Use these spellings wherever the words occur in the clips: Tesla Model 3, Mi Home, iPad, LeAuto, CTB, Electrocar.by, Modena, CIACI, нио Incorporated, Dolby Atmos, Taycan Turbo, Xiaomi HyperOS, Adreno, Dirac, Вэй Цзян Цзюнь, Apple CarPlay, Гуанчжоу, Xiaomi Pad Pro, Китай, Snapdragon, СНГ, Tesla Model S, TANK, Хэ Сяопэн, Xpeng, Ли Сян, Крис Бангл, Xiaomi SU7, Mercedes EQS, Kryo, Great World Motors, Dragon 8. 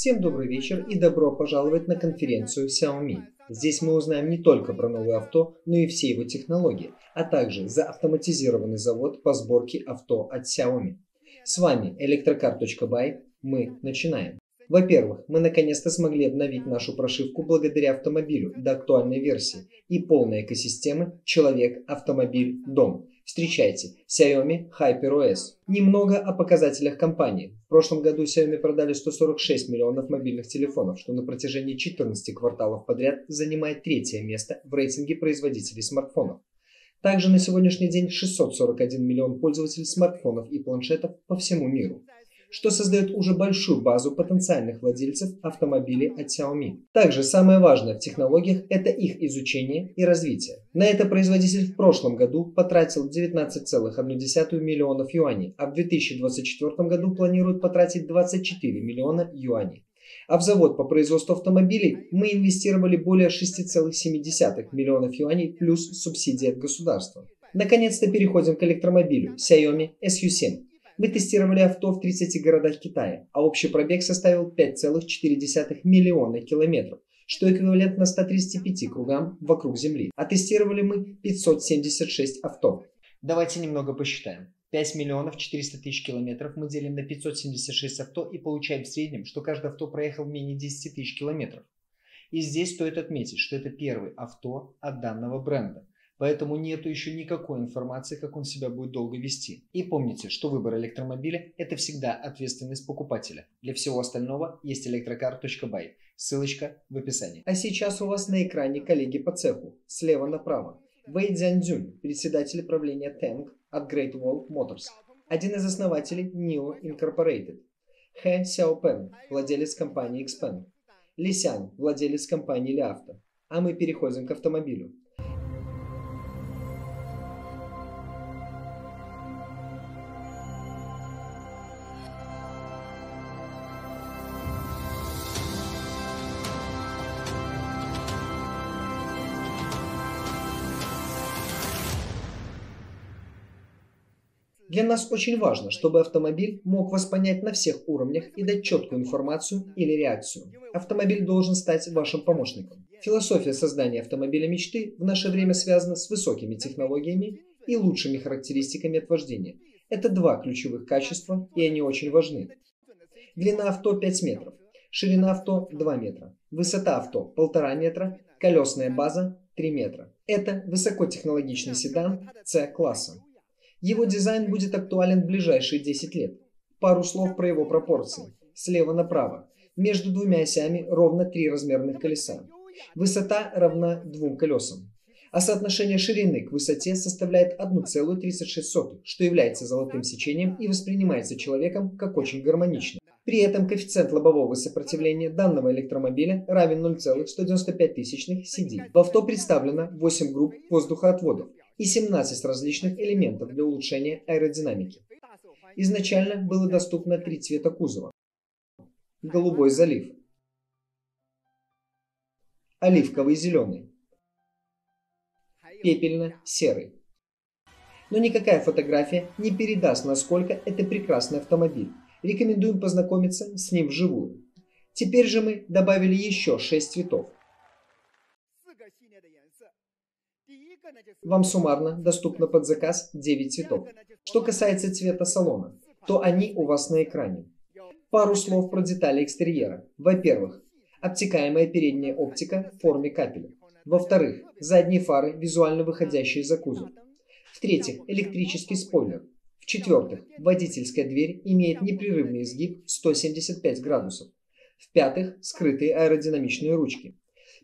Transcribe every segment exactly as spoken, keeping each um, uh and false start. Всем добрый вечер и добро пожаловать на конференцию Xiaomi. Здесь мы узнаем не только про новое авто, но и все его технологии, а также за автоматизированный завод по сборке авто от Xiaomi. С вами Electrocar.by. Мы начинаем. Во-первых, мы наконец-то смогли обновить нашу прошивку благодаря автомобилю до актуальной версии и полной экосистемы «Человек, автомобиль, дом». Встречайте, Xiaomi HyperOS. Немного о показателях компании. В прошлом году Xiaomi продали сто сорок шесть миллионов мобильных телефонов, что на протяжении четырнадцати кварталов подряд занимает третье место в рейтинге производителей смартфонов. Также на сегодняшний день шестьсот сорок один миллион пользователей смартфонов и планшетов по всему миру, что создает уже большую базу потенциальных владельцев автомобилей от Xiaomi. Также самое важное в технологиях – это их изучение и развитие. На это производитель в прошлом году потратил девятнадцать целых одну десятую миллиона юаней, а в две тысячи двадцать четвёртом году планирует потратить двадцать четыре миллиона юаней. А в завод по производству автомобилей мы инвестировали более шести целых семи десятых миллионов юаней плюс субсидии от государства. Наконец-то переходим к электромобилю Xiaomi эс ю семь. Мы тестировали авто в тридцати городах Китая, а общий пробег составил пять целых четыре десятых миллиона километров, что эквивалентно ста тридцати пяти кругам вокруг Земли. А тестировали мы пятьсот семьдесят шесть авто. Давайте немного посчитаем. пять миллионов четыреста тысяч километров мы делим на пятьсот семьдесят шесть авто и получаем в среднем, что каждое авто проехал менее десяти тысяч километров. И здесь стоит отметить, что это первое авто от данного бренда. Поэтому нету еще никакой информации, как он себя будет долго вести. И помните, что выбор электромобиля – это всегда ответственность покупателя. Для всего остального есть Electrocar.by. Ссылочка в описании. А сейчас у вас на экране коллеги по цеху, слева направо. Вэй Цзян Цзюнь, председатель правления тэнк от Great World Motors. Один из основателей нио Incorporated. Хэ Сяопэн, владелец компании Xpeng. Ли Сян, владелец компании LeAuto. А мы переходим к автомобилю. Для нас очень важно, чтобы автомобиль мог вас понять на всех уровнях и дать четкую информацию или реакцию. Автомобиль должен стать вашим помощником. Философия создания автомобиля мечты в наше время связана с высокими технологиями и лучшими характеристиками от вождения. Это два ключевых качества, и они очень важны. Длина авто пять метров, ширина авто два метра, высота авто полтора метра, колесная база три метра. Это высокотехнологичный седан С-класса. Его дизайн будет актуален в ближайшие десять лет. Пару слов про его пропорции. Слева направо. Между двумя осями ровно три размерных колеса. Высота равна двум колесам. А соотношение ширины к высоте составляет одна целая тридцать шесть сотых, что является золотым сечением и воспринимается человеком как очень гармонично. При этом коэффициент лобового сопротивления данного электромобиля равен ноль целых сто девяносто пять сотых си ди. В авто представлено восемь групп воздухоотводов и семнадцать различных элементов для улучшения аэродинамики. Изначально было доступно три цвета кузова. Голубой залив, оливковый зеленый, пепельно-серый. Но никакая фотография не передаст, насколько это прекрасный автомобиль. Рекомендуем познакомиться с ним вживую. Теперь же мы добавили еще шесть цветов. Вам суммарно доступно под заказ девять цветов. Что касается цвета салона, то они у вас на экране. Пару слов про детали экстерьера. Во-первых, обтекаемая передняя оптика в форме капеля. Во-вторых, задние фары, визуально выходящие за кузов. В-третьих, электрический спойлер. В-четвертых, водительская дверь имеет непрерывный изгиб сто семьдесят пять градусов. В-пятых, скрытые аэродинамичные ручки.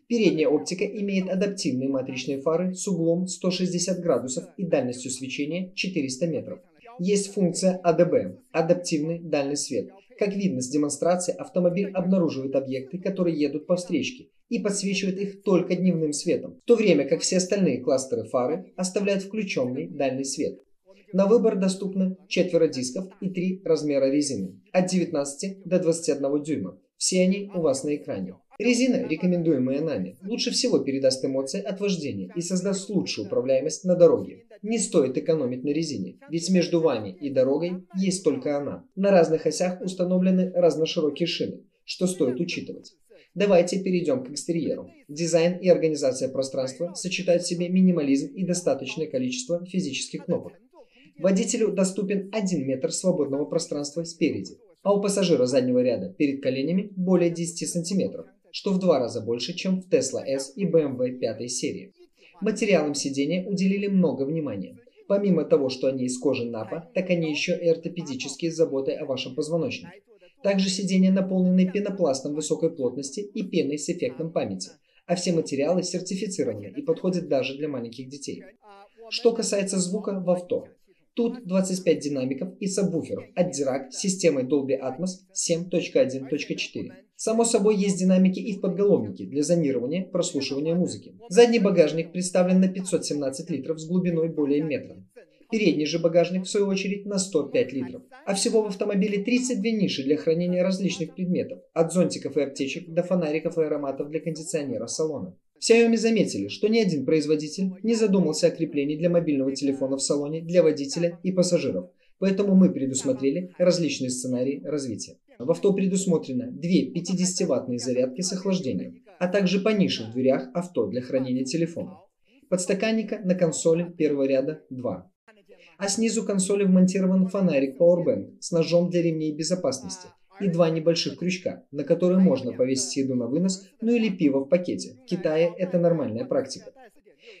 Передняя оптика имеет адаптивные матричные фары с углом сто шестьдесят градусов и дальностью свечения четыреста метров. Есть функция а дэ бэ – адаптивный дальний свет. Как видно с демонстрации, автомобиль обнаруживает объекты, которые едут по встречке, и подсвечивает их только дневным светом, в то время как все остальные кластеры фары оставляют включенный дальний свет. На выбор доступно четверо дисков и три размера резины – от девятнадцати до двадцати одного дюйма. Все они у вас на экране. Резина, рекомендуемая нами, лучше всего передаст эмоции от вождения и создаст лучшую управляемость на дороге. Не стоит экономить на резине, ведь между вами и дорогой есть только она. На разных осях установлены разноширокие шины, что стоит учитывать. Давайте перейдем к экстерьеру. Дизайн и организация пространства сочетают в себе минимализм и достаточное количество физических кнопок. Водителю доступен один метр свободного пространства спереди, а у пассажира заднего ряда перед коленями более десяти сантиметров, что в два раза больше, чем в Tesla S и бэ эм вэ пятой серии. Материалам сидения уделили много внимания. Помимо того, что они из кожи напа, так они еще и ортопедические с заботой о вашем позвоночнике. Также сиденья наполнены пенопластом высокой плотности и пеной с эффектом памяти, а все материалы сертифицированы и подходят даже для маленьких детей. Что касается звука в авто. Тут двадцать пять динамиков и сабвуферов от Dirac с системой Dolby Atmos семь точка один точка четыре. Само собой, есть динамики и в подголовнике для зонирования, прослушивания музыки. Задний багажник представлен на пятьсот семнадцать литров с глубиной более метра. Передний же багажник, в свою очередь, на сто пять литров. А всего в автомобиле тридцать две ниши для хранения различных предметов, от зонтиков и аптечек до фонариков и ароматов для кондиционера салона. В Xiaomi заметили, что ни один производитель не задумался о креплении для мобильного телефона в салоне для водителя и пассажиров, поэтому мы предусмотрели различные сценарии развития. В авто предусмотрено две пятидесятиваттные зарядки с охлаждением, а также по нише в дверях авто для хранения телефона. Подстаканника на консоли первого ряда два. А снизу консоли вмонтирован фонарик Powerbank с ножом для ремней безопасности и два небольших крючка, на которые можно повесить еду на вынос, ну или пиво в пакете. В Китае это нормальная практика.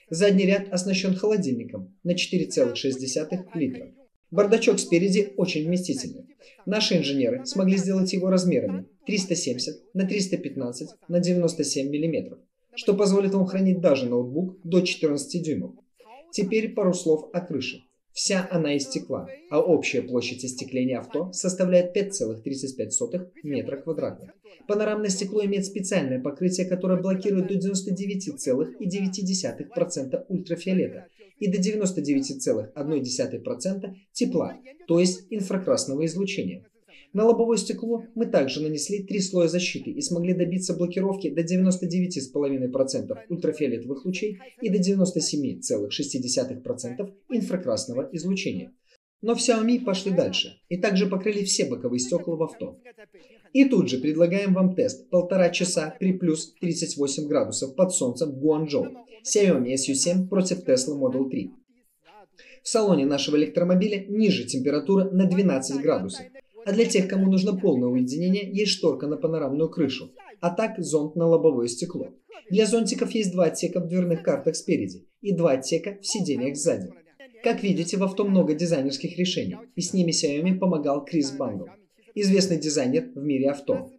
Задний ряд оснащен холодильником на четыре целых шесть десятых литра. Бардачок спереди очень вместительный. Наши инженеры смогли сделать его размерами триста семьдесят на триста пятнадцать на девяносто семь миллиметров, что позволит вам хранить даже ноутбук до четырнадцати дюймов. Теперь пару слов о крыше. Вся она из стекла, а общая площадь остекления авто составляет пять целых тридцать пять сотых метра квадратных. Панорамное стекло имеет специальное покрытие, которое блокирует до девяносто девять целых девять десятых процента ультрафиолета и до девяносто девять целых одна десятая процента тепла, то есть инфракрасного излучения. На лобовое стекло мы также нанесли три слоя защиты и смогли добиться блокировки до девяноста девяти целых пяти десятых процента ультрафиолетовых лучей и до девяноста семи целых шести десятых процента инфракрасного излучения. Но в Xiaomi пошли дальше и также покрыли все боковые стекла в авто. И тут же предлагаем вам тест полтора часа при плюс тридцать восемь градусов под солнцем в Гуанчжоу. Xiaomi эс ю семь против Tesla Model три. В салоне нашего электромобиля ниже температура на двенадцать градусов. А для тех, кому нужно полное уединение, есть шторка на панорамную крышу, а так зонт на лобовое стекло. Для зонтиков есть два отсека в дверных картах спереди и два отсека в сиденьях сзади. Как видите, в авто много дизайнерских решений, и с ними Xiaomi помогал Крис Бангл, известный дизайнер в мире авто.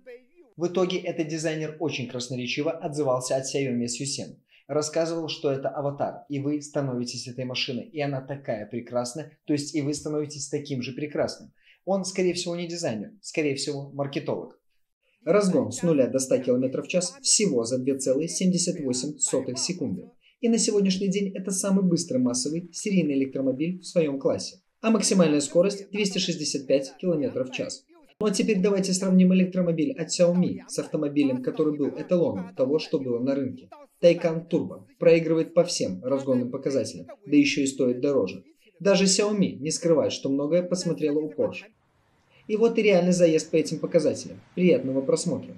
В итоге этот дизайнер очень красноречиво отзывался от Xiaomi эс ю семь. Рассказывал, что это аватар, и вы становитесь этой машиной, и она такая прекрасная, то есть и вы становитесь таким же прекрасным. Он, скорее всего, не дизайнер, скорее всего, маркетолог. Разгон с нуля до ста километров в час всего за две целых семьдесят восемь сотых секунды. И на сегодняшний день это самый быстрый массовый серийный электромобиль в своем классе. А максимальная скорость двести шестьдесят пять километров в час. Ну а теперь давайте сравним электромобиль от Xiaomi с автомобилем, который был эталоном того, что было на рынке. Taycan Turbo проигрывает по всем разгонным показателям, да еще и стоит дороже. Даже Xiaomi не скрывает, что многое посмотрела у Porsche. И вот и реальный заезд по этим показателям. Приятного просмотра!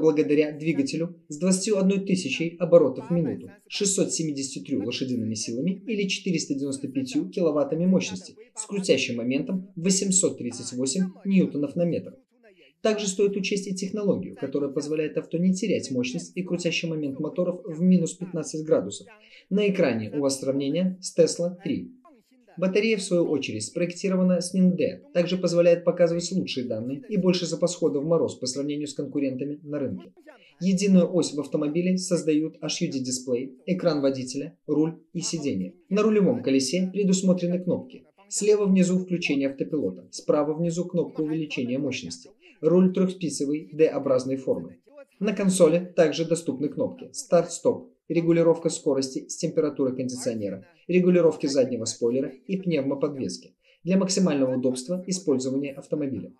благодаря двигателю с двадцатью одной тысячей оборотов в минуту, шестьюсот семьюдесятью трёмя лошадиными силами или четырьмястами девяноста пятью киловаттами мощности с крутящим моментом восемьсот тридцать восемь ньютонов на метр. Также стоит учесть и технологию, которая позволяет авто не терять мощность и крутящий момент моторов в минус пятнадцать градусов. На экране у вас сравнение с Tesla три. Батарея, в свою очередь, спроектирована с эн и эм ди, также позволяет показывать лучшие данные и больше запас хода в мороз по сравнению с конкурентами на рынке. Единую ось в автомобиле создают эйч ю ди-дисплей, экран водителя, руль и сиденье. На рулевом колесе предусмотрены кнопки. Слева внизу включение автопилота, справа внизу кнопка увеличения мощности. Руль трехспицевый D-образной формы. На консоли также доступны кнопки «Старт-стоп», регулировка скорости с температурой кондиционера, регулировки заднего спойлера и пневмоподвески для максимального удобства использования автомобиля.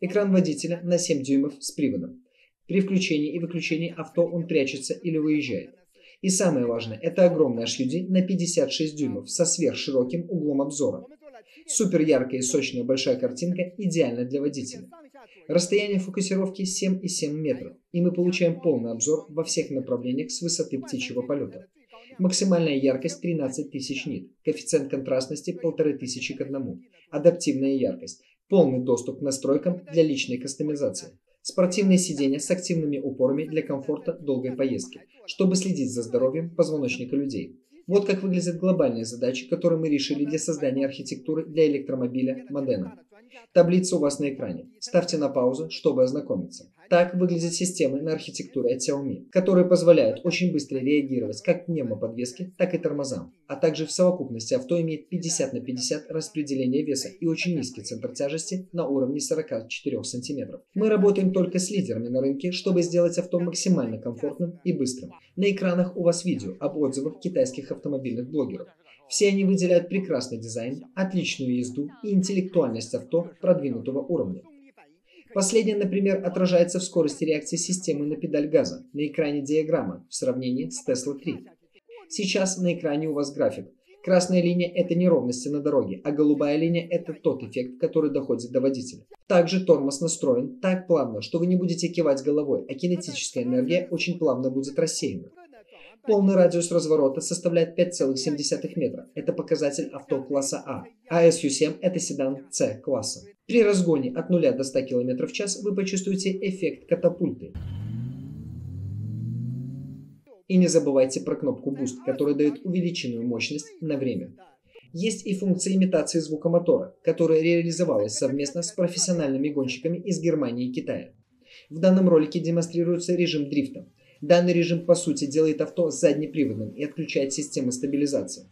Экран водителя на семь дюймов с приводом. При включении и выключении авто он прячется или выезжает. И самое важное, это огромный эйч ю ди на пятьдесят шесть дюймов со сверхшироким углом обзора. Супер яркая и сочная большая картинка идеальна для водителя. Расстояние фокусировки семь и семь метров, и мы получаем полный обзор во всех направлениях с высоты птичьего полета. Максимальная яркость тринадцать тысяч нит, коэффициент контрастности полторы тысячи к одному, адаптивная яркость, полный доступ к настройкам для личной кастомизации, спортивные сиденья с активными упорами для комфорта долгой поездки, чтобы следить за здоровьем позвоночника людей. Вот как выглядят глобальные задачи, которые мы решили для создания архитектуры для электромобиля Modena. Таблица у вас на экране. Ставьте на паузу, чтобы ознакомиться. Так выглядят системы на архитектуре от Xiaomi, которые позволяют очень быстро реагировать как к пневмоподвеске, так и тормозам. А также в совокупности авто имеет пятьдесят на пятьдесят распределение веса и очень низкий центр тяжести на уровне сорока четырёх сантиметров. Мы работаем только с лидерами на рынке, чтобы сделать авто максимально комфортным и быстрым. На экранах у вас видео об отзывах китайских автомобильных блогеров. Все они выделяют прекрасный дизайн, отличную езду и интеллектуальность авто продвинутого уровня. Последнее, например, отражается в скорости реакции системы на педаль газа на экране диаграмма в сравнении с Tesla три. Сейчас на экране у вас график. Красная линия – это неровности на дороге, а голубая линия – это тот эффект, который доходит до водителя. Также тормоз настроен так плавно, что вы не будете кивать головой, а кинетическая энергия очень плавно будет рассеяна. Полный радиус разворота составляет пять целых семь десятых метра. Это показатель авто класса А, а эс ю семь – это седан С класса. При разгоне от нуля до ста километров в час вы почувствуете эффект катапульты. И не забывайте про кнопку Boost, которая дает увеличенную мощность на время. Есть и функция имитации звука мотора, которая реализовалась совместно с профессиональными гонщиками из Германии и Китая. В данном ролике демонстрируется режим дрифта. Данный режим, по сути, делает авто заднеприводным и отключает систему стабилизации.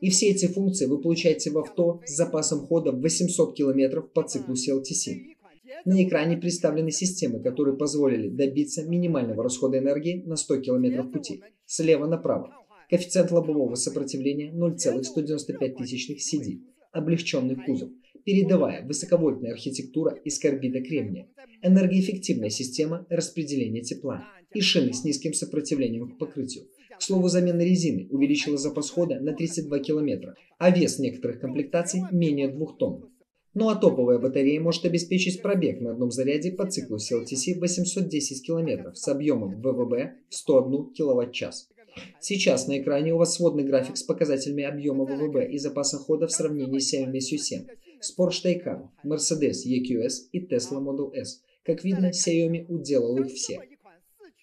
И все эти функции вы получаете в авто с запасом хода восемьсот километров по циклу си эл ти си. На экране представлены системы, которые позволили добиться минимального расхода энергии на сто километров пути, слева направо. Коэффициент лобового сопротивления ноль целых сто девяносто пять сидей, облегченный кузов, передовая высоковольтная архитектура из карбида кремния, энергоэффективная система распределения тепла и шины с низким сопротивлением к покрытию. К слову, замена резины увеличила запас хода на тридцать два километра, а вес некоторых комплектаций менее двух тонн. Ну а топовая батарея может обеспечить пробег на одном заряде по циклу си эл ти си восемьсот десять километров с объемом вэ вэ бэ в сто один киловатт-час. Сейчас на экране у вас сводный график с показателями объема вэ вэ бэ и запаса хода в сравнении с Xiaomi эс ю семь, с Porsche Taycan, Mercedes и кью эс и Tesla Model S. Как видно, Xiaomi уделал их все.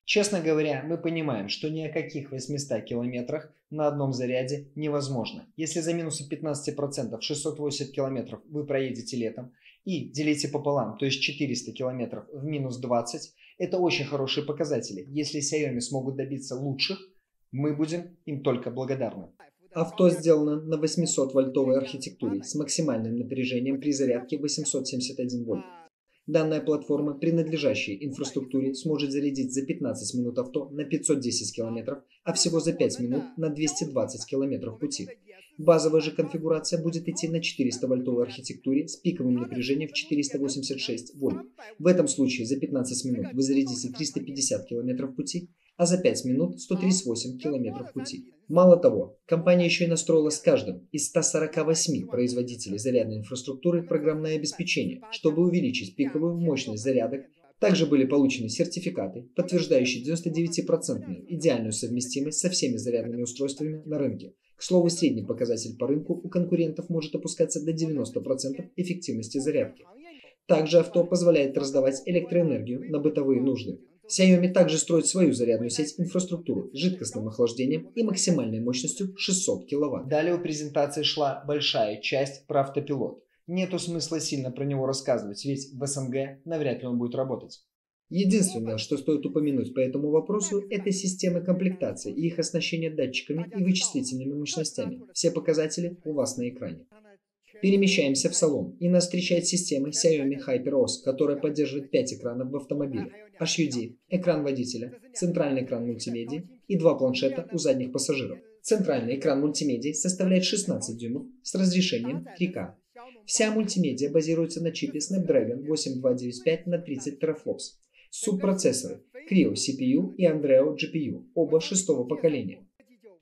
Честно говоря, мы понимаем, что ни о каких восьмистах километрах на одном заряде невозможно. Если за минусы пятнадцати процентов шестьсот восемьдесят километров вы проедете летом и делите пополам, то есть четыреста километров в минус двадцать, это очень хорошие показатели. Если Xiaomi смогут добиться лучших, мы будем им только благодарны. Авто сделано на восьмисотвольтовой архитектуре с максимальным напряжением при зарядке восемьсот семьдесят один вольт. Данная платформа, принадлежащая инфраструктуре, сможет зарядить за пятнадцать минут авто на пятьсот десять километров, а всего за пять минут на двести двадцать километров пути. Базовая же конфигурация будет идти на четыреста вольтовой архитектуре с пиковым напряжением в четыреста восемьдесят шесть вольт. В этом случае за пятнадцать минут вы зарядите триста пятьдесят километров пути, а за пять минут сто тридцать восемь километров пути. Мало того, компания еще и настроила с каждым из ста сорока восьми производителей зарядной инфраструктуры программное обеспечение, чтобы увеличить пиковую мощность зарядок. Также были получены сертификаты, подтверждающие девяносто девять процентов идеальную совместимость со всеми зарядными устройствами на рынке. К слову, средний показатель по рынку у конкурентов может опускаться до девяноста процентов эффективности зарядки. Также авто позволяет раздавать электроэнергию на бытовые нужды. Xiaomi также строит свою зарядную сеть инфраструктуру с жидкостным охлаждением и максимальной мощностью шестьсот киловатт. Далее у презентации шла большая часть про автопилот. Нету смысла сильно про него рассказывать, ведь в СНГ навряд ли он будет работать. Единственное, что стоит упомянуть по этому вопросу, это системы комплектации и их оснащение датчиками и вычислительными мощностями. Все показатели у вас на экране. Перемещаемся в салон, и нас встречает система Xiaomi HyperOS, которая поддерживает пять экранов в автомобиле, эйч ю ди, экран водителя, центральный экран мультимедии и два планшета у задних пассажиров. Центральный экран мультимедии составляет шестнадцать дюймов с разрешением три ка. Вся мультимедиа базируется на чипе Snapdragon восемь тысяч двести девяносто пять на тридцать терафлопс. Субпроцессоры Kryo си пи ю и Adreno джи пи ю, оба шестого поколения.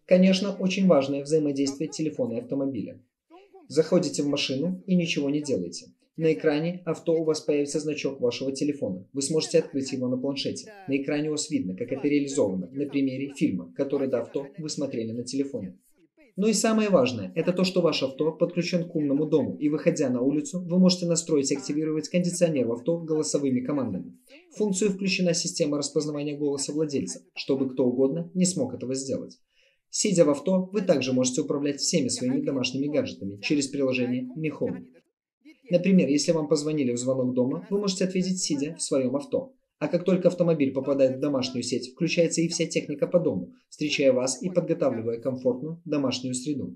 Конечно, очень важное взаимодействие телефона и автомобиля. Заходите в машину и ничего не делаете. На экране авто у вас появится значок вашего телефона. Вы сможете открыть его на планшете. На экране у вас видно, как это реализовано на примере фильма, который до авто вы смотрели на телефоне. Ну и самое важное, это то, что ваше авто подключен к умному дому, и выходя на улицу, вы можете настроить и активировать кондиционер в авто голосовыми командами. В функцию включена система распознавания голоса владельца, чтобы кто угодно не смог этого сделать. Сидя в авто, вы также можете управлять всеми своими домашними гаджетами через приложение Mi Home. Например, если вам позвонили в звонок дома, вы можете ответить сидя в своем авто. А как только автомобиль попадает в домашнюю сеть, включается и вся техника по дому, встречая вас и подготавливая комфортную домашнюю среду.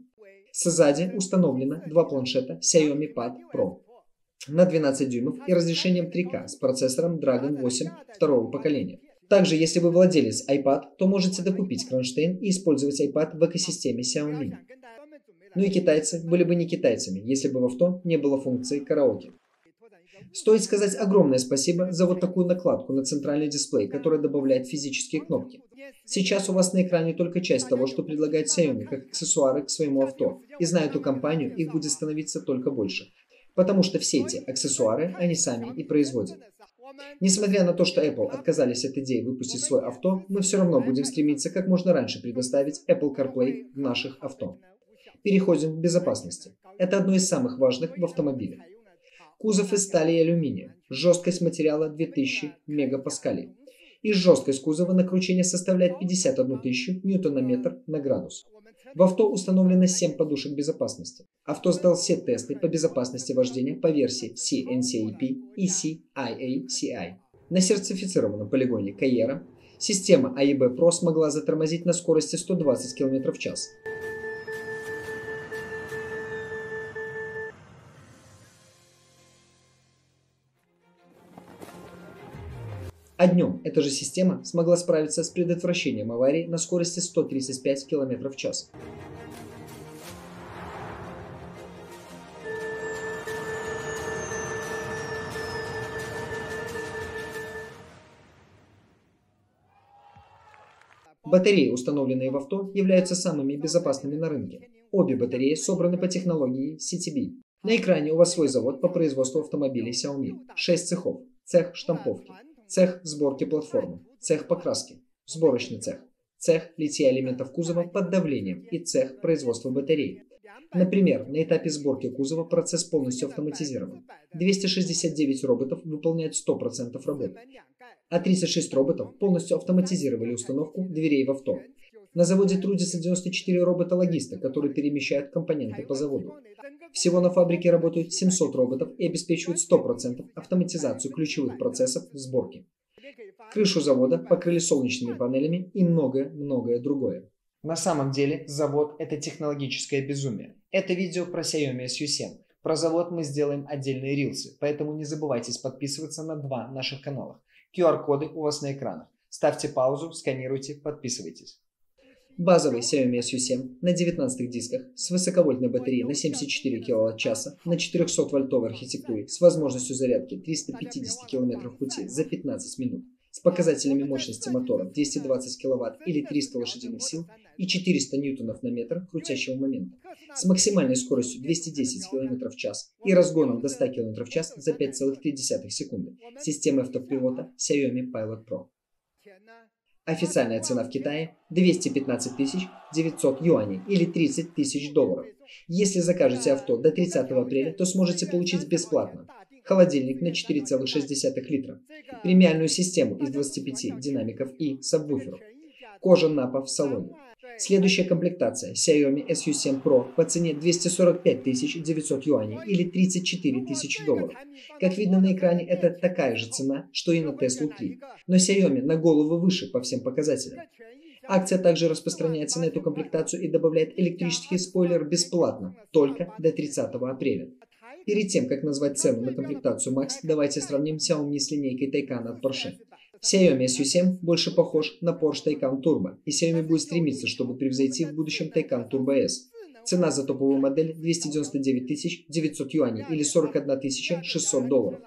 Сзади установлено два планшета Xiaomi Pad Pro на двенадцать дюймов и разрешением три ка с процессором Dragon восемь второго поколения. Также, если вы владелец iPad, то можете докупить кронштейн и использовать iPad в экосистеме Xiaomi. Ну и китайцы были бы не китайцами, если бы в авто не было функции караоке. Стоит сказать огромное спасибо за вот такую накладку на центральный дисплей, которая добавляет физические кнопки. Сейчас у вас на экране только часть того, что предлагает Xiaomi как аксессуары к своему авто, и зная эту компанию, их будет становиться только больше. Потому что все эти аксессуары они сами и производят. Несмотря на то, что Apple отказались от идеи выпустить свое авто, мы все равно будем стремиться как можно раньше предоставить Apple CarPlay в наших авто. Переходим к безопасности. Это одно из самых важных в автомобиле. Кузов из стали и алюминия, жесткость материала две тысячи мегапаскалей. И жесткость кузова на кручение составляет пятьдесят одну тысячу ньютон-метр на градус. В авто установлено семь подушек безопасности. Авто сдал все тесты по безопасности вождения по версии си эн си эй пи и си ай эй си ай. На сертифицированном полигоне Кайера система эй ди би Pro смогла затормозить на скорости сто двадцать километров в час. А днем эта же система смогла справиться с предотвращением аварии на скорости сто тридцать пять километров в час. Батареи, установленные в авто, являются самыми безопасными на рынке. Обе батареи собраны по технологии си ти би. На экране у вас свой завод по производству автомобилей Xiaomi. Шесть цехов. Цех штамповки. Цех сборки платформы, цех покраски, сборочный цех, цех литья элементов кузова под давлением и цех производства батарей. Например, на этапе сборки кузова процесс полностью автоматизирован. двести шестьдесят девять роботов выполняют сто процентов работы, а тридцать шесть роботов полностью автоматизировали установку дверей в авто. На заводе трудятся девяносто четыре робота-логиста, которые перемещают компоненты по заводу. Всего на фабрике работают семьсот роботов и обеспечивают сто процентов автоматизацию ключевых процессов сборки. Крышу завода покрыли солнечными панелями и многое-многое другое. На самом деле завод – это технологическое безумие. Это видео про Xiaomi эс ю семь. Про завод мы сделаем отдельные рилсы, поэтому не забывайте подписываться на два наших канала. ку ар коды у вас на экранах. Ставьте паузу, сканируйте, подписывайтесь. Базовый Xiaomi эс ю семь на девятнадцатых дисках с высоковольтной батареей на семьдесят четыре киловатт-часа на четырехсотвольтовой архитектуре с возможностью зарядки триста пятьдесят километров пути за пятнадцать минут с показателями мощности мотора двести двадцать киловатт или триста лошадиных сил и четыреста ньютонов на метр крутящего момента с максимальной скоростью двести десять километров в час и разгоном до ста километров в час за пять целых три десятых секунды системы автопилота Xiaomi Pilot Pro. Официальная цена в Китае – двести пятнадцать тысяч девятьсот юаней или тридцать тысяч долларов. Если закажете авто до тридцатого апреля, то сможете получить бесплатно холодильник на четыре целых шесть десятых литра, премиальную систему из двадцати пяти динамиков и сабвуферов, кожа напа в салоне. Следующая комплектация Xiaomi эс ю семь Pro по цене двести сорок пять тысяч девятьсот юаней или тридцать четыре тысячи долларов. Как видно на экране, это такая же цена, что и на Tesla три, но Xiaomi на голову выше по всем показателям. Акция также распространяется на эту комплектацию и добавляет электрический спойлер бесплатно, только до тридцатого апреля. Перед тем, как назвать цену на комплектацию Max, давайте сравним Xiaomi с линейкой Taycan от Porsche. Xiaomi эс ю семь больше похож на Porsche Taycan Turbo, и Xiaomi будет стремиться, чтобы превзойти в будущем Taycan Turbo S. Цена за топовую модель двести девяносто девять тысяч девятьсот юаней или сорок одна тысяча шестьсот долларов.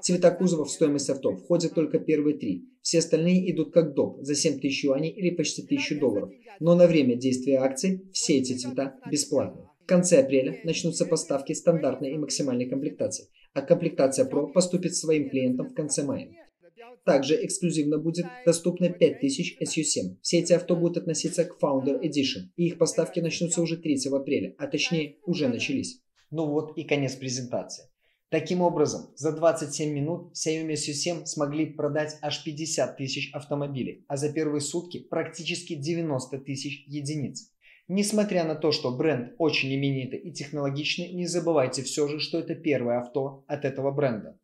Цвета кузова в стоимость авто входят только первые три, все остальные идут как доп за семь тысяч юаней или почти тысячу долларов, но на время действия акции все эти цвета бесплатны. В конце апреля начнутся поставки стандартной и максимальной комплектации, а комплектация Pro поступит своим клиентам в конце мая. Также эксклюзивно будет доступно пять тысяч эс ю семь. Все эти авто будут относиться к Founder Edition, и их поставки начнутся уже третьего апреля, а точнее уже начались. Ну вот и конец презентации. Таким образом, за двадцать семь минут Xiaomi эс ю семь смогли продать аж пятьдесят тысяч автомобилей, а за первые сутки практически девяносто тысяч единиц. Несмотря на то, что бренд очень именитый и технологичный, не забывайте все же, что это первое авто от этого бренда.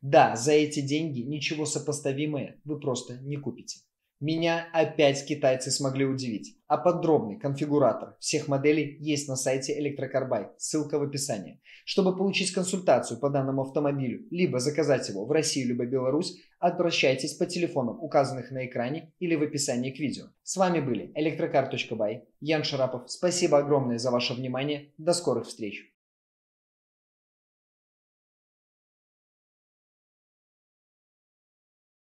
Да, за эти деньги ничего сопоставимое вы просто не купите. Меня опять китайцы смогли удивить. А подробный конфигуратор всех моделей есть на сайте Electrocar.by, ссылка в описании. Чтобы получить консультацию по данному автомобилю, либо заказать его в России, либо Беларусь, обращайтесь по телефонам, указанных на экране или в описании к видео. С вами были Electrocar.by, Ян Шарапов. Спасибо огромное за ваше внимание. До скорых встреч.